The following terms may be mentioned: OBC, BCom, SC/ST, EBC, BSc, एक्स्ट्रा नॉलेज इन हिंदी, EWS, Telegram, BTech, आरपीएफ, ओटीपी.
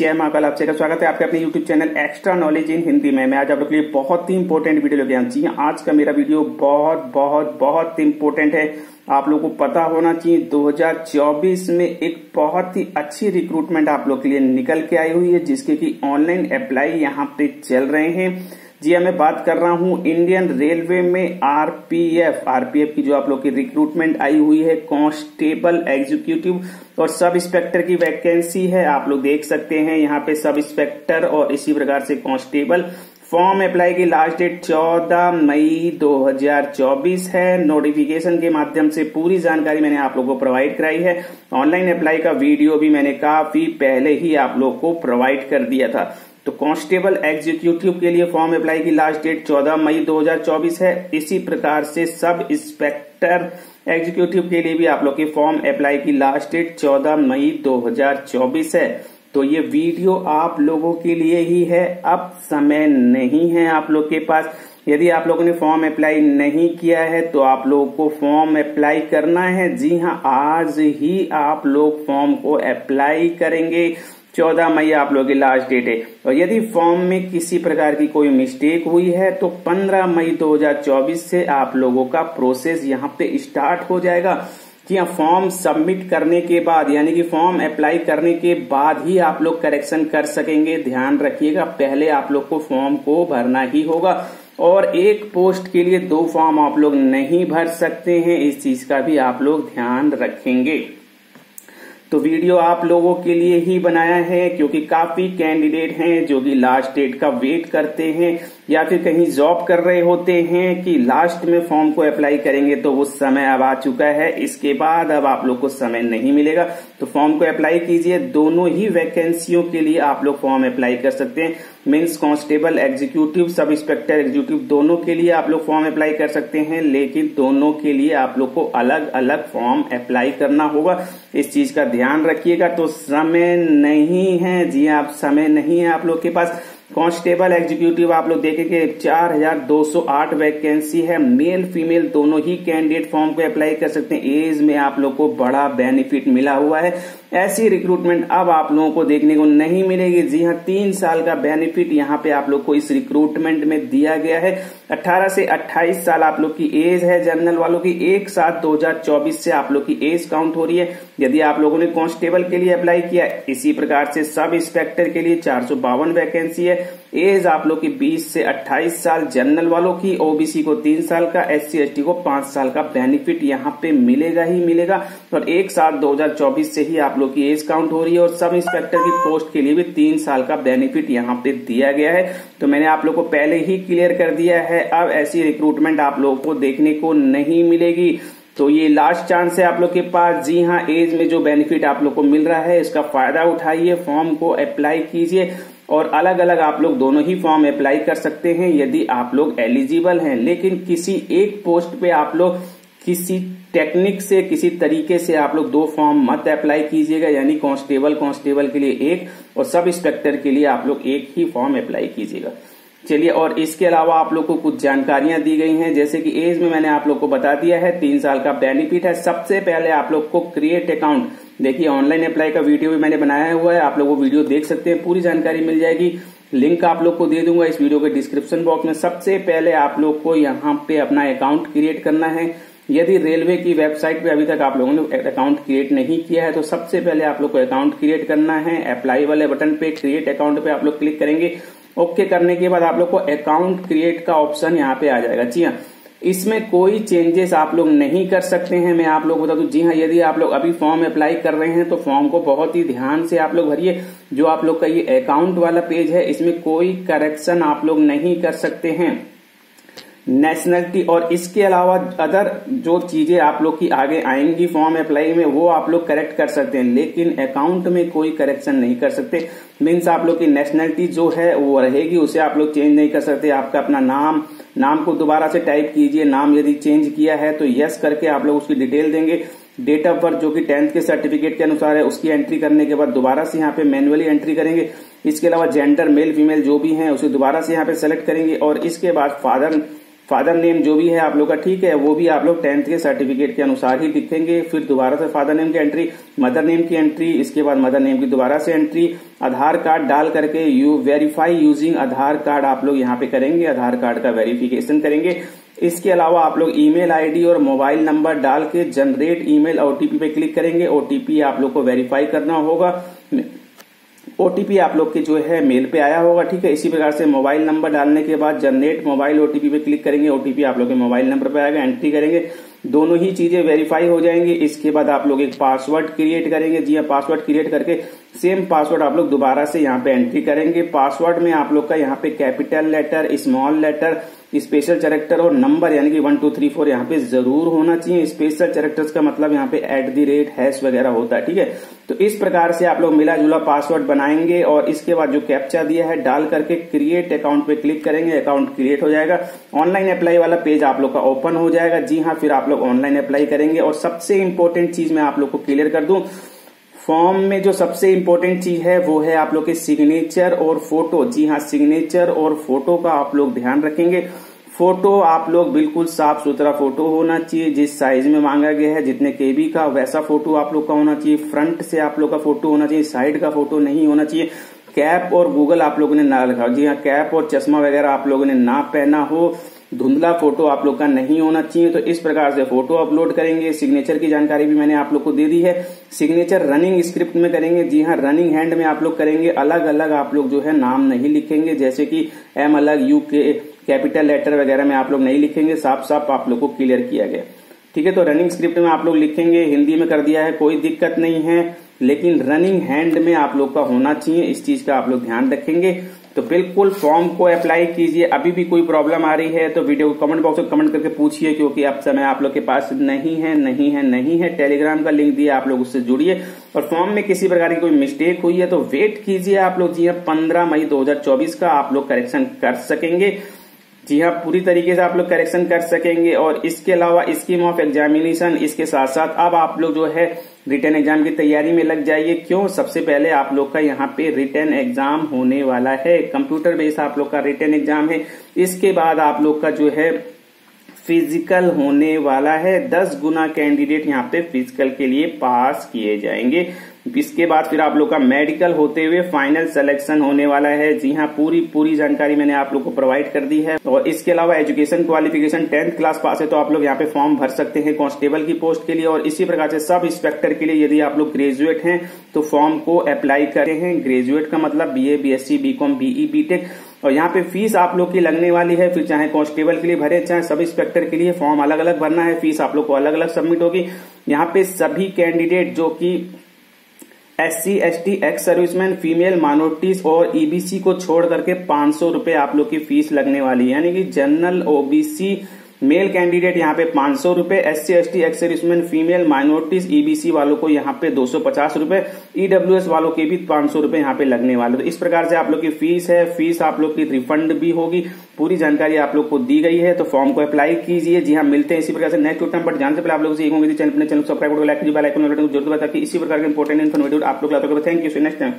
जय महाकाल, आप सबका स्वागत है आपके अपने YouTube channel एक्स्ट्रा नॉलेज इन हिंदी में। मैं आज आप लोग के लिए बहुत ही इंपॉर्टेंट वीडियो लेके आया हूं। जी आज का मेरा वीडियो बहुत बहुत बहुत इंपॉर्टेंट है। आप लोगों को पता होना चाहिए 2024 में एक बहुत ही अच्छी रिक्रूटमेंट आप लोग के लिए निकल के आई हुई है, जिसके की ऑनलाइन अप्लाई यहाँ पे चल रहे हैं। जी मैं बात कर रहा हूँ इंडियन रेलवे में आरपीएफ की जो आप लोग की रिक्रूटमेंट आई हुई है, कांस्टेबल, एग्जीक्यूटिव और सब इंस्पेक्टर की वैकेंसी है। आप लोग देख सकते हैं यहाँ पे सब इंस्पेक्टर और इसी प्रकार से कांस्टेबल। फॉर्म अप्लाई की लास्ट डेट 14 मई 2024 है। नोटिफिकेशन के माध्यम से पूरी जानकारी मैंने आप लोगों को प्रोवाइड कराई है। ऑनलाइन अप्लाई का वीडियो भी मैंने काफी पहले ही आप लोगों को प्रोवाइड कर दिया था। तो कांस्टेबल एग्जीक्यूटिव के लिए फॉर्म अप्लाई की लास्ट डेट 14 मई 2024 है। इसी प्रकार से सब इंस्पेक्टर एग्जीक्यूटिव के लिए भी आप लोग के फॉर्म अप्लाई की लास्ट डेट 14 मई 2024 है। तो ये वीडियो आप लोगों के लिए ही है, अब समय नहीं है आप लोग के पास। यदि आप लोगों ने फॉर्म अप्लाई नहीं किया है तो आप लोगों को फॉर्म अप्लाई करना है। जी हाँ, आज ही आप लोग फॉर्म को अप्लाई करेंगे। 14 मई आप लोगों की लास्ट डेट है। और यदि फॉर्म में किसी प्रकार की कोई मिस्टेक हुई है तो 15 मई 2024 से आप लोगों का प्रोसेस यहां पे स्टार्ट हो जाएगा कि फॉर्म सबमिट करने के बाद, यानी कि फॉर्म अप्लाई करने के बाद ही आप लोग करेक्शन कर सकेंगे। ध्यान रखिएगा, पहले आप लोग को फॉर्म को भरना ही होगा और एक पोस्ट के लिए 2 फॉर्म आप लोग नहीं भर सकते हैं। इस चीज का भी आप लोग ध्यान रखेंगे। तो वीडियो आप लोगों के लिए ही बनाया है, क्योंकि काफी कैंडिडेट हैं जो कि लास्ट डेट का वेट करते हैं या फिर कहीं जॉब कर रहे होते हैं कि लास्ट में फॉर्म को अप्लाई करेंगे। तो वो समय अब आ चुका है, इसके बाद अब आप लोग को समय नहीं मिलेगा। तो फॉर्म को अप्लाई कीजिए। दोनों ही वैकेंसियों के लिए आप लोग फॉर्म अप्लाई कर सकते हैं। Means constable executive, sub inspector executive, दोनों के लिए आप लोग फॉर्म अप्लाई कर सकते हैं, लेकिन दोनों के लिए आप लोग को अलग अलग फॉर्म अप्लाई करना होगा। इस चीज का ध्यान रखिएगा। तो समय नहीं है, जी आप समय नहीं है आप लोग के पास। कांस्टेबल एग्जीक्यूटिव आप लोग देखेंगे 4208 वैकेंसी है। मेल फीमेल दोनों ही कैंडिडेट फॉर्म को अप्लाई कर सकते हैं। एज में आप लोग को बड़ा बेनिफिट मिला हुआ है। ऐसी रिक्रूटमेंट अब आप लोगों को देखने को नहीं मिलेगी। जी हाँ, 3 साल का बेनिफिट यहाँ पे आप लोग को इस रिक्रूटमेंट में दिया गया है। 18 से 28 साल आप लोग की एज है। जनरल वालों की 1/7/2024 से आप लोग की एज काउंट हो रही है। यदि आप लोगों ने कांस्टेबल के लिए अप्लाई किया, इसी प्रकार से सब इंस्पेक्टर के लिए 452 वैकेंसी है। एज आप लोग की 20 से 28 साल जनरल वालों की। ओबीसी को 3 साल का, SC/ST को 5 साल का बेनिफिट यहाँ पे मिलेगा ही मिलेगा। और 1/7/2024 से ही आप लोग की एज काउंट हो रही है। और सब इंस्पेक्टर की पोस्ट के लिए भी 3 साल का बेनिफिट यहाँ पे दिया गया है। तो मैंने आप लोग को पहले ही क्लियर कर दिया है, अब ऐसी रिक्रूटमेंट आप लोगों को देखने को नहीं मिलेगी। तो ये लास्ट चांस है आप लोग के पास। जी हाँ, एज में जो बेनिफिट आप लोग को मिल रहा है इसका फायदा उठाइए, फॉर्म को अप्लाई कीजिए। और अलग अलग आप लोग दोनों ही फॉर्म अप्लाई कर सकते हैं यदि आप लोग एलिजिबल हैं। लेकिन किसी एक पोस्ट पे आप लोग किसी टेक्निक से, किसी तरीके से आप लोग 2 फॉर्म मत अप्लाई कीजिएगा। यानी कांस्टेबल के लिए 1 और सब इंस्पेक्टर के लिए आप लोग 1 ही फॉर्म अप्लाई कीजिएगा। चलिए, और इसके अलावा आप लोग को कुछ जानकारियां दी गई हैं, जैसे कि एज में मैंने आप लोग को बता दिया है 3 साल का बेनिफिट है। सबसे पहले आप लोग को क्रिएट अकाउंट, देखिए ऑनलाइन अप्लाई का वीडियो भी मैंने बनाया हुआ है, आप लोग वो वीडियो देख सकते हैं, पूरी जानकारी मिल जाएगी। लिंक आप लोग को दे दूंगा इस वीडियो के डिस्क्रिप्शन बॉक्स में। सबसे पहले आप लोग को यहाँ पे अपना अकाउंट क्रिएट करना है। यदि रेलवे की वेबसाइट पे अभी तक आप लोगों ने अकाउंट क्रिएट नहीं किया है तो सबसे पहले आप लोग को अकाउंट क्रिएट करना है। अप्लाई वाले बटन पे, क्रिएट अकाउंट पे आप लोग क्लिक करेंगे। ओके करने के बाद आप लोग को अकाउंट क्रिएट का ऑप्शन यहाँ पे आ जाएगा। जी हाँ, इसमें कोई चेंजेस आप लोग नहीं कर सकते हैं, मैं आप लोग बता दूं। जी हाँ, यदि आप लोग अभी फॉर्म अप्लाई कर रहे हैं तो फॉर्म को बहुत ही ध्यान से आप लोग भरिए। जो आप लोग का ये अकाउंट वाला पेज है, इसमें कोई करेक्शन आप लोग नहीं कर सकते हैं। नेशनलिटी और इसके अलावा अदर जो चीजें आप लोग की आगे आएंगी फॉर्म अप्लाई में, वो आप लोग करेक्ट कर सकते हैं, लेकिन अकाउंट में कोई करेक्शन नहीं कर सकते। मीन्स आप लोग की नेशनलिटी जो है वो रहेगी, उसे आप लोग चेंज नहीं कर सकते। आपका अपना नाम को दोबारा से टाइप कीजिए। नाम यदि चेंज किया है तो यस करके आप लोग उसकी डिटेल देंगे। डेट ऑफ बर्थ जो कि 10th के सर्टिफिकेट के अनुसार है, उसकी एंट्री करने के बाद दोबारा से यहाँ पे मैन्युअली एंट्री करेंगे। इसके अलावा जेंडर मेल फीमेल जो भी है उसे दोबारा से यहाँ पे सेलेक्ट करेंगे। और इसके बाद फादर फादर नेम जो भी है आप लोग का ठीक है, वो भी आप लोग 10th के सर्टिफिकेट के अनुसार ही लिखेंगे। फिर दोबारा से फादर नेम की एंट्री, मदर नेम की एंट्री, इसके बाद मदर नेम की दोबारा से एंट्री, आधार कार्ड डाल करके you verify using Aadhaar card आप लोग यहाँ पे करेंगे, आधार कार्ड का वेरिफिकेशन करेंगे। इसके अलावा आप लोग ईमेल आईडी और मोबाइल नंबर डाल के जनरेट ईमेल ओटीपी पे क्लिक करेंगे। ओटीपी आप लोग को वेरीफाई करना होगा, ओटीपी आप लोग के जो है मेल पे आया होगा, ठीक है। इसी प्रकार से मोबाइल नंबर डालने के बाद जनरेट मोबाइल ओटीपी पे क्लिक करेंगे, ओटीपी आप लोग के मोबाइल नंबर पे आएगा, एंट्री करेंगे, दोनों ही चीजें वेरीफाई हो जाएंगी। इसके बाद आप लोग एक पासवर्ड क्रिएट करेंगे, जी हां, पासवर्ड क्रिएट करके सेम पासवर्ड आप लोग दोबारा से यहाँ पे एंट्री करेंगे। पासवर्ड में आप लोग का यहाँ पे capital letter, small letter, special character और नंबर यानी कि 1 2 3 4 यहाँ पे जरूर होना चाहिए। स्पेशल कैरेक्टर्स का मतलब यहाँ पे @ हैश वगैरह होता है, ठीक है। तो इस प्रकार से आप लोग मिला जुला पासवर्ड बनाएंगे और इसके बाद जो कैप्चा दिया है डाल करके क्रिएट अकाउंट पे क्लिक करेंगे, अकाउंट क्रिएट हो जाएगा। ऑनलाइन अप्लाई वाला पेज आप लोग का ओपन हो जाएगा, जी हाँ। फिर आप लोग ऑनलाइन अप्लाई करेंगे और सबसे इंपॉर्टेंट चीज मैं आप लोग को क्लियर कर दूं, फॉर्म में जो सबसे इम्पोर्टेंट चीज है वो है आप लोग के सिग्नेचर और फोटो, जी हाँ, सिग्नेचर और फोटो का आप लोग ध्यान रखेंगे। फोटो आप लोग बिल्कुल साफ सुथरा फोटो होना चाहिए, जिस साइज में मांगा गया है जितने केबी का वैसा फोटो आप लोग का होना चाहिए। फ्रंट से आप लोग का फोटो होना चाहिए, साइड का फोटो नहीं होना चाहिए। कैप और गूगल आप लोगों ने ना रखा, जी हाँ, कैप और चश्मा वगैरह आप लोगों ने ना पहना हो। धुंधला फोटो आप लोग का नहीं होना चाहिए। तो इस प्रकार से फोटो अपलोड करेंगे। सिग्नेचर की जानकारी भी मैंने आप लोग को दे दी है। सिग्नेचर रनिंग स्क्रिप्ट में करेंगे, जी हाँ, रनिंग हैंड में आप लोग करेंगे। अलग अलग आप लोग जो है नाम नहीं लिखेंगे, जैसे कि एम अलग, यू के कैपिटल लेटर वगैरह में आप लोग नहीं लिखेंगे, साफ साफ आप लोग को क्लियर किया गया, ठीक है। तो रनिंग स्क्रिप्ट में आप लोग लिखेंगे, हिंदी में कर दिया है, कोई दिक्कत नहीं है, लेकिन रनिंग हैंड में आप लोग का होना चाहिए, इस चीज का आप लोग ध्यान रखेंगे। तो बिल्कुल फॉर्म को अप्लाई कीजिए। अभी भी कोई प्रॉब्लम आ रही है तो वीडियो को कमेंट बॉक्स में कमेंट करके पूछिए, क्योंकि अब समय आप लोग के पास नहीं है। टेलीग्राम का लिंक दिया, आप लोग उससे जुड़िए। और फॉर्म में किसी प्रकार की कोई मिस्टेक हुई है तो वेट कीजिए आप लोग, जी हाँ, 15 मई 2024 का आप लोग करेक्शन कर सकेंगे, जी हाँ, पूरी तरीके से आप लोग करेक्शन कर सकेंगे। और इसके अलावा स्कीम ऑफ एग्जामिनेशन, इसके साथ साथ अब आप लोग जो है रिटन एग्जाम की तैयारी में लग जाइए। क्यों, सबसे पहले आप लोग का यहाँ पे रिटन एग्जाम होने वाला है, कंप्यूटर बेस्ड आप लोग का रिटन एग्जाम है। इसके बाद आप लोग का जो है फिजिकल होने वाला है, 10 गुना कैंडिडेट यहाँ पे फिजिकल के लिए पास किए जाएंगे। इसके बाद फिर आप लोग का मेडिकल होते हुए फाइनल सिलेक्शन होने वाला है, जी हाँ, पूरी जानकारी मैंने आप लोग को प्रोवाइड कर दी है। और इसके अलावा education qualification 10th class pass है तो आप लोग यहाँ पे फॉर्म भर सकते हैं कांस्टेबल की पोस्ट के लिए। और इसी प्रकार से सब इंस्पेक्टर के लिए यदि आप लोग ग्रेजुएट हैं तो फॉर्म को अप्लाई करते हैं। ग्रेजुएट का मतलब BA, BSc, BCom, BE, BTech। और यहाँ पे फीस आप लोग की लगने वाली है, फिर चाहे कांस्टेबल के लिए भरे चाहे सब इंस्पेक्टर के लिए, फॉर्म अलग अलग भरना है, फीस आप लोग को अलग अलग सबमिट होगी। यहाँ पे सभी कैंडिडेट जो की SC ST, ex serviceman, female, minorities और EBC को छोड़ करके 500 रुपए आप लोग की फीस लगने वाली है, यानी कि जनरल OBC मेल कैंडिडेट यहाँ पे 500 रुपए, SC ST, ex serviceman, female, minorities, EBC वालों को यहाँ पे 250 रुपए, EWS वालों के भी 500 रुपए यहाँ पे लगने वाले। तो इस प्रकार से आप लोग की फीस है, फीस आप लोग की रिफंड भी होगी। पूरी जानकारी आप लोग को दी गई है, तो फॉर्म को अप्लाई कीजिए, जी हाँ। मिलते हैं इसी प्रकार से नेक्स्ट वीडियो में, बट जानते पहले आप लोग से एक होंगे, चैनल को सब्सक्राइब करो, लाइक कीजिए, बेल आइकन को जरूर दबाएं ताकि इसी प्रकार के इंपॉर्टेंट इन्फॉर्मेटिव आप लोग को। Thank you, next time.